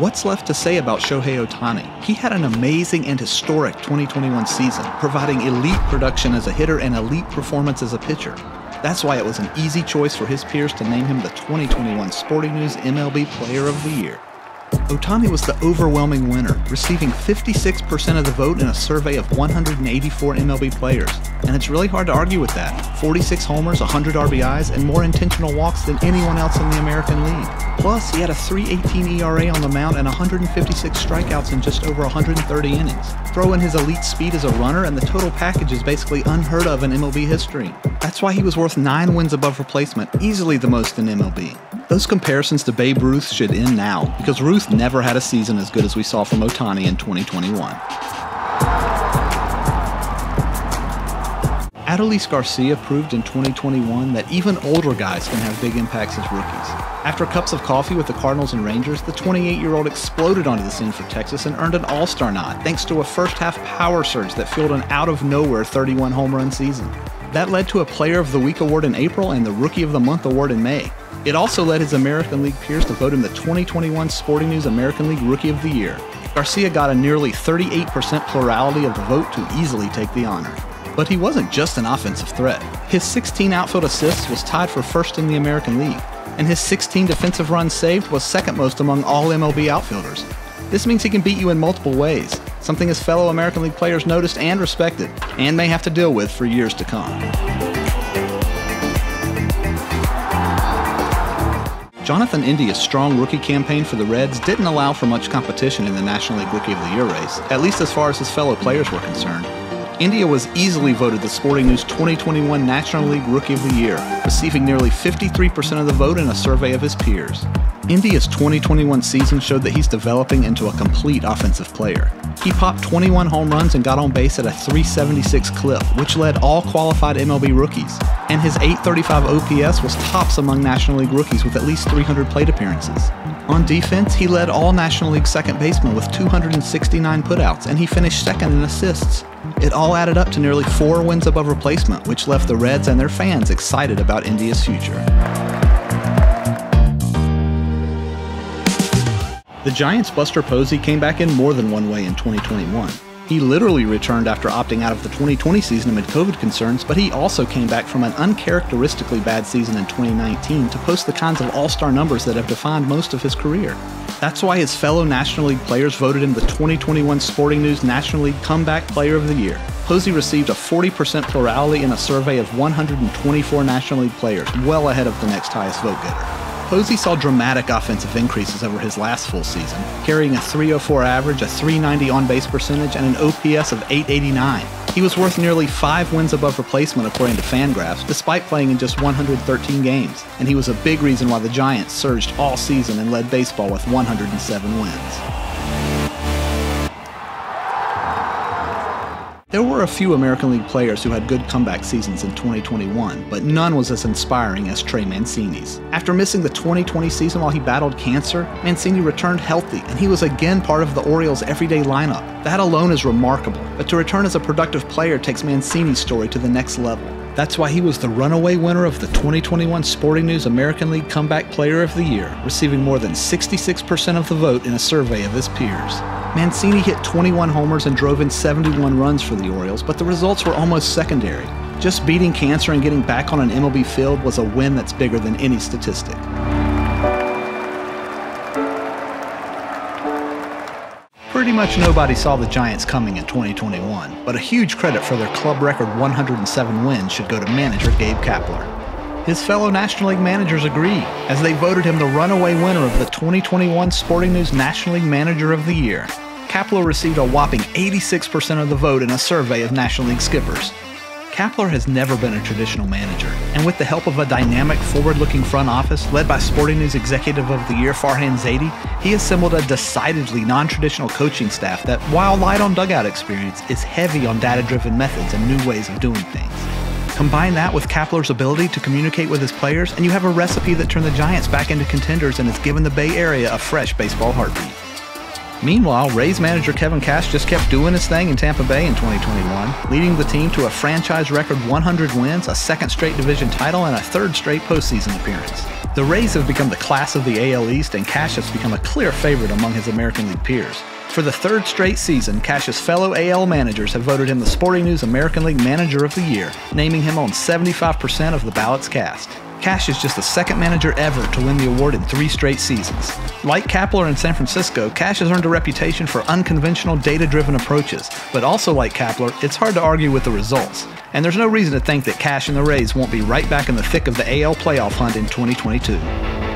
What's left to say about Shohei Ohtani? He had an amazing and historic 2021 season, providing elite production as a hitter and elite performance as a pitcher. That's why it was an easy choice for his peers to name him the 2021 Sporting News MLB Player of the Year. Ohtani was the overwhelming winner, receiving 56% of the vote in a survey of 184 MLB players. And it's really hard to argue with that. 46 homers, 100 RBIs, and more intentional walks than anyone else in the American League. Plus, he had a 3.18 ERA on the mound and 156 strikeouts in just over 130 innings. Throw in his elite speed as a runner, and the total package is basically unheard of in MLB history. That's why he was worth 9 wins above replacement, easily the most in MLB. Those comparisons to Babe Ruth should end now, because Ruth never had a season as good as we saw from Ohtani in 2021. Adolis Garcia proved in 2021 that even older guys can have big impacts as rookies. After cups of coffee with the Cardinals and Rangers, the 28-year-old exploded onto the scene for Texas and earned an all-star nod thanks to a first-half power surge that fueled an out-of-nowhere 31 home run season. That led to a Player of the Week award in April and the Rookie of the Month award in May. It also led his American League peers to vote him the 2021 Sporting News American League Rookie of the Year. Garcia got a nearly 38% plurality of the vote to easily take the honor. But he wasn't just an offensive threat. His 16 outfield assists was tied for first in the American League, and his 16 defensive runs saved was second most among all MLB outfielders. This means he can beat you in multiple ways, something his fellow American League players noticed and respected, and may have to deal with for years to come. Jonathan India's strong rookie campaign for the Reds didn't allow for much competition in the National League Rookie of the Year race, at least as far as his fellow players were concerned. India was easily voted the Sporting News 2021 National League Rookie of the Year, receiving nearly 53% of the vote in a survey of his peers. India's 2021 season showed that he's developing into a complete offensive player. He popped 21 home runs and got on base at a 376 clip, which led all qualified MLB rookies. And his 835 OPS was tops among National League rookies with at least 300 plate appearances. On defense, he led all National League second basemen with 269 putouts, and he finished second in assists. It all added up to nearly 4 wins above replacement, which left the Reds and their fans excited about India's future. The Giants' Buster Posey came back in more than one way in 2021. He literally returned after opting out of the 2020 season amid COVID concerns, but he also came back from an uncharacteristically bad season in 2019 to post the kinds of all-star numbers that have defined most of his career. That's why his fellow National League players voted him the 2021 Sporting News National League Comeback Player of the Year. Posey received a 40% plurality in a survey of 124 National League players, well ahead of the next highest vote getter. Posey saw dramatic offensive increases over his last full season, carrying a 304 average, a 390 on-base percentage, and an OPS of 889. He was worth nearly 5 wins above replacement according to Fangraphs, despite playing in just 113 games, and he was a big reason why the Giants surged all season and led baseball with 107 wins. There were a few American League players who had good comeback seasons in 2021, but none was as inspiring as Trey Mancini's. After missing the 2020 season while he battled cancer, Mancini returned healthy, and he was again part of the Orioles' everyday lineup. That alone is remarkable, but to return as a productive player takes Mancini's story to the next level. That's why he was the runaway winner of the 2021 Sporting News American League Comeback Player of the Year, receiving more than 66% of the vote in a survey of his peers. Mancini hit 21 homers and drove in 71 runs for the Orioles, but the results were almost secondary. Just beating cancer and getting back on an MLB field was a win that's bigger than any statistic. Pretty much nobody saw the Giants coming in 2021, but a huge credit for their club record 107 wins should go to manager Gabe Kapler. His fellow National League managers agree, as they voted him the runaway winner of the 2021 Sporting News National League Manager of the Year. Kapler received a whopping 86% of the vote in a survey of National League skippers. Kapler has never been a traditional manager, and with the help of a dynamic, forward-looking front office led by Sporting News Executive of the Year Farhan Zaidi, he assembled a decidedly non-traditional coaching staff that, while light on dugout experience, is heavy on data-driven methods and new ways of doing things. Combine that with Kapler's ability to communicate with his players, and you have a recipe that turned the Giants back into contenders and has given the Bay Area a fresh baseball heartbeat. Meanwhile, Rays manager Kevin Cash just kept doing his thing in Tampa Bay in 2021, leading the team to a franchise record 100 wins, a second straight division title, and a third straight postseason appearance. The Rays have become the class of the AL East, and Cash has become a clear favorite among his American League peers. For the third straight season, Cash's fellow AL managers have voted him the Sporting News American League Manager of the Year, naming him on 75% of the ballots cast. Cash is just the second manager ever to win the award in 3 straight seasons. Like Kapler in San Francisco, Cash has earned a reputation for unconventional, data-driven approaches, but also like Kapler, it's hard to argue with the results. And there's no reason to think that Cash and the Rays won't be right back in the thick of the AL playoff hunt in 2022.